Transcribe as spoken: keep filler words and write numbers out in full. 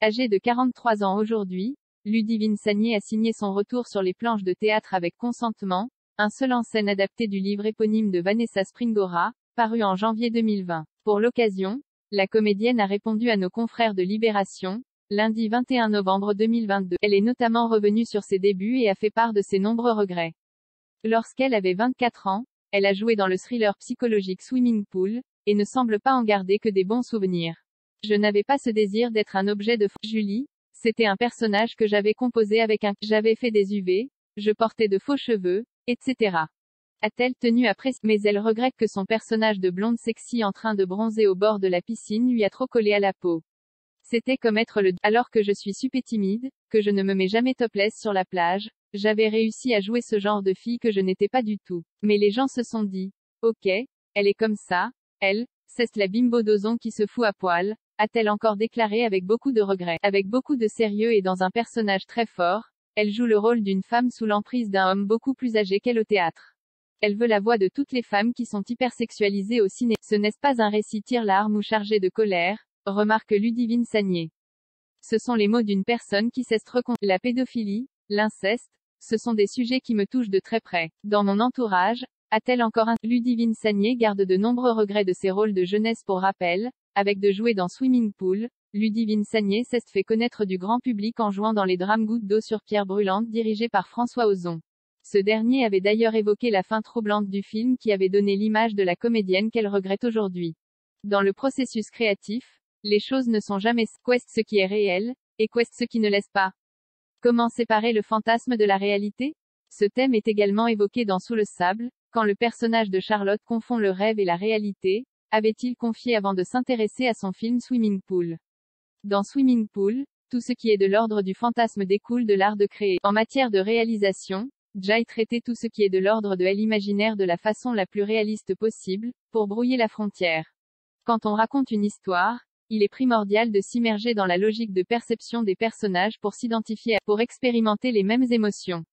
Âgée de quarante-trois ans aujourd'hui, Ludivine Sagnier a signé son retour sur les planches de théâtre avec consentement, un seul en scène adapté du livre éponyme de Vanessa Springora, paru en janvier deux mille vingt. Pour l'occasion, la comédienne a répondu à nos confrères de Libération, lundi vingt et un novembre deux mille vingt-deux. Elle est notamment revenue sur ses débuts et a fait part de ses nombreux regrets. Lorsqu'elle avait vingt-quatre ans, elle a joué dans le thriller psychologique Swimming Pool, et ne semble pas en garder que des bons souvenirs. Je n'avais pas ce désir d'être un objet de faux. Julie, c'était un personnage que j'avais composé avec un j'avais fait des U V, je portais de faux cheveux, et cetera. A-t-elle tenu à préciser, mais elle regrette que son personnage de blonde sexy en train de bronzer au bord de la piscine lui a trop collé à la peau. C'était comme être le alors que je suis super timide, que je ne me mets jamais topless sur la plage, j'avais réussi à jouer ce genre de fille que je n'étais pas du tout. Mais les gens se sont dit, ok, elle est comme ça, elle, c'est la bimbo d'Ozon qui se fout à poil, a-t-elle encore déclaré avec beaucoup de regrets. Avec beaucoup de sérieux et dans un personnage très fort, elle joue le rôle d'une femme sous l'emprise d'un homme beaucoup plus âgé qu'elle au théâtre. Elle veut la voix de toutes les femmes qui sont hypersexualisées au ciné. Ce n'est pas un récit tire-larme ou chargé de colère, remarque Ludivine Sagnier. Ce sont les mots d'une personne qui cesse de reconnaître. La pédophilie, l'inceste, ce sont des sujets qui me touchent de très près. Dans mon entourage, a-t-elle encore un... Ludivine Sagnier garde de nombreux regrets de ses rôles de jeunesse pour rappel, avec de jouer dans Swimming Pool, Ludivine Sagnier s'est fait connaître du grand public en jouant dans les drames Gouttes d'eau sur Pierre Brûlante dirigés par François Ozon. Ce dernier avait d'ailleurs évoqué la fin troublante du film qui avait donné l'image de la comédienne qu'elle regrette aujourd'hui. Dans le processus créatif, les choses ne sont jamais qu'est-ce ce qui est réel, et qu'est-ce ce qui ne laisse pas. Comment séparer le fantasme de la réalité? Ce thème est également évoqué dans Sous le sable, quand le personnage de Charlotte confond le rêve et la réalité, avait-il confié avant de s'intéresser à son film Swimming Pool. Dans Swimming Pool, tout ce qui est de l'ordre du fantasme découle de l'art de créer. En matière de réalisation, Jai traitait tout ce qui est de l'ordre de l'imaginaire de la façon la plus réaliste possible, pour brouiller la frontière. Quand on raconte une histoire, il est primordial de s'immerger dans la logique de perception des personnages pour s'identifier, pour expérimenter les mêmes émotions.